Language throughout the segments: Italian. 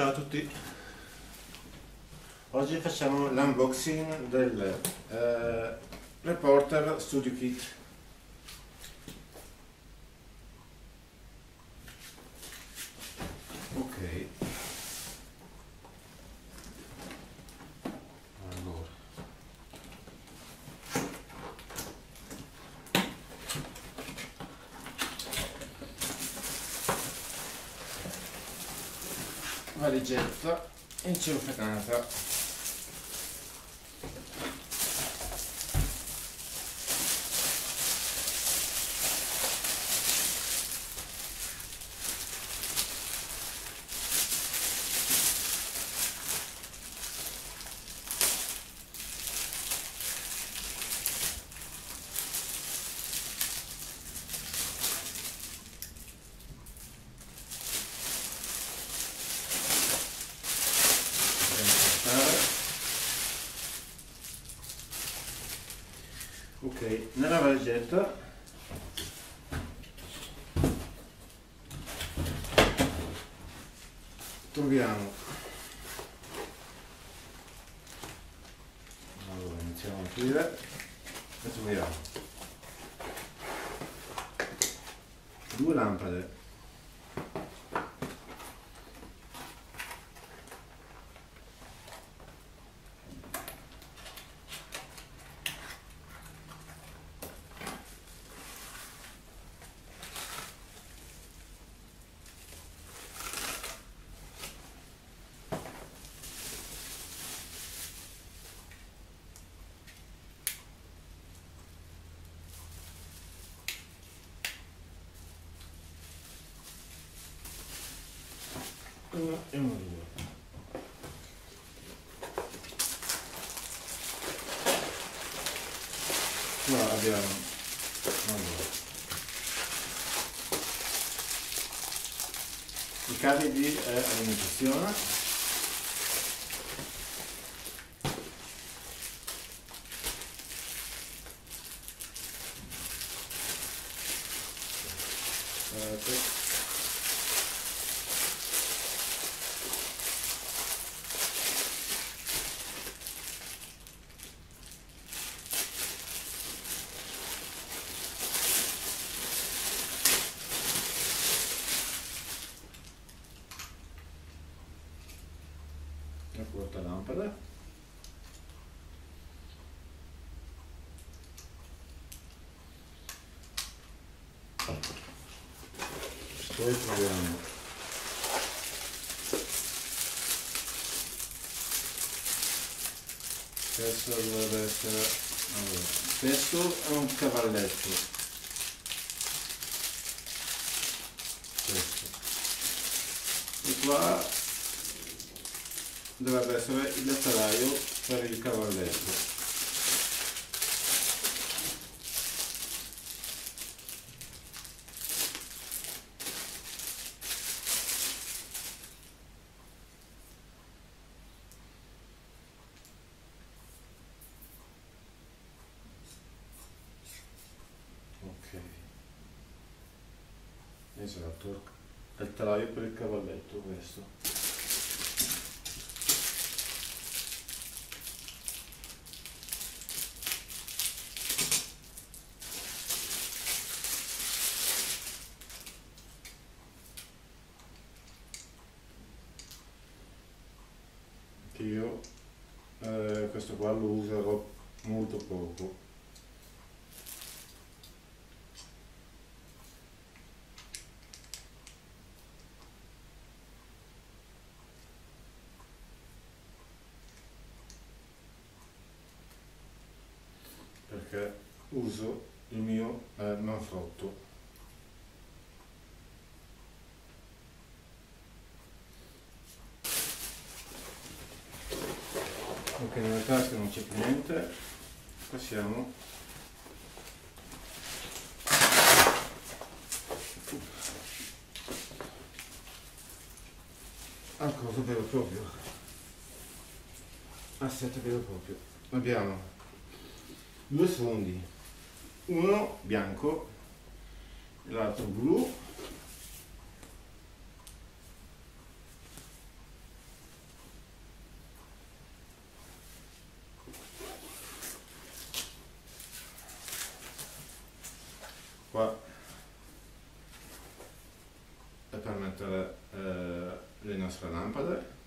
Ciao a tutti, oggi facciamo l'unboxing del Reporter Studio Kit. Ok, allora valigetta incelofanata. Ok, nella valigetta troviamo, allora iniziamo a aprire e troviamo due lampade, uno e uno due. Qua abbiamo i cavi di alimentazione, la quarta lampada, poi troviamo questo, dovrebbe essere, allora, questo è un cavalletto, questo, e qua dovrebbe essere il latteraio per il cavalletto. Ok, esatto, il latteraio per il cavalletto, questo. Io questo qua lo userò molto poco, perché uso il mio Manfrotto. Ok, nella tasca non c'è più niente, passiamo al coso vero proprio, assetto vero proprio. Abbiamo due sfondi, uno bianco e l'altro blu, mettere le nostre lampade.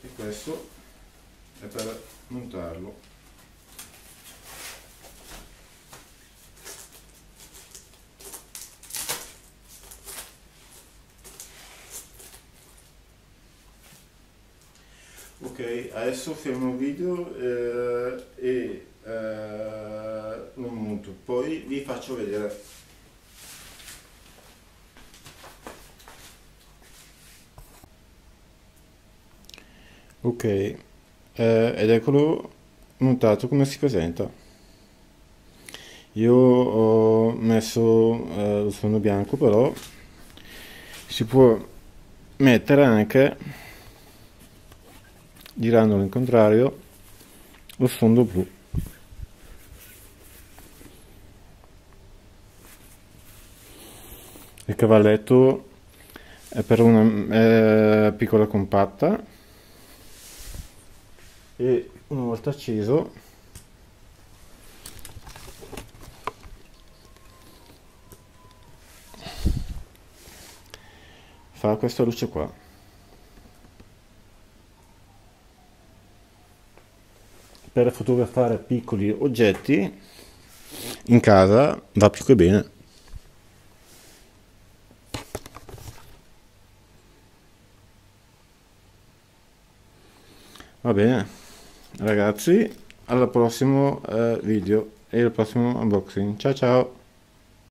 E questo è per montarlo. Ok, adesso fermo il video lo monto, poi vi faccio vedere. Ok, ed eccolo montato come si presenta. Io ho messo lo sfondo bianco, però si può mettere anche, girandolo in contrario, lo sfondo blu. Il cavalletto è per una piccola compatta e una volta acceso fa questa luce qua. Per fotografare piccoli oggetti in casa va più che bene. Va bene ragazzi, al prossimo video e al prossimo unboxing. Ciao ciao.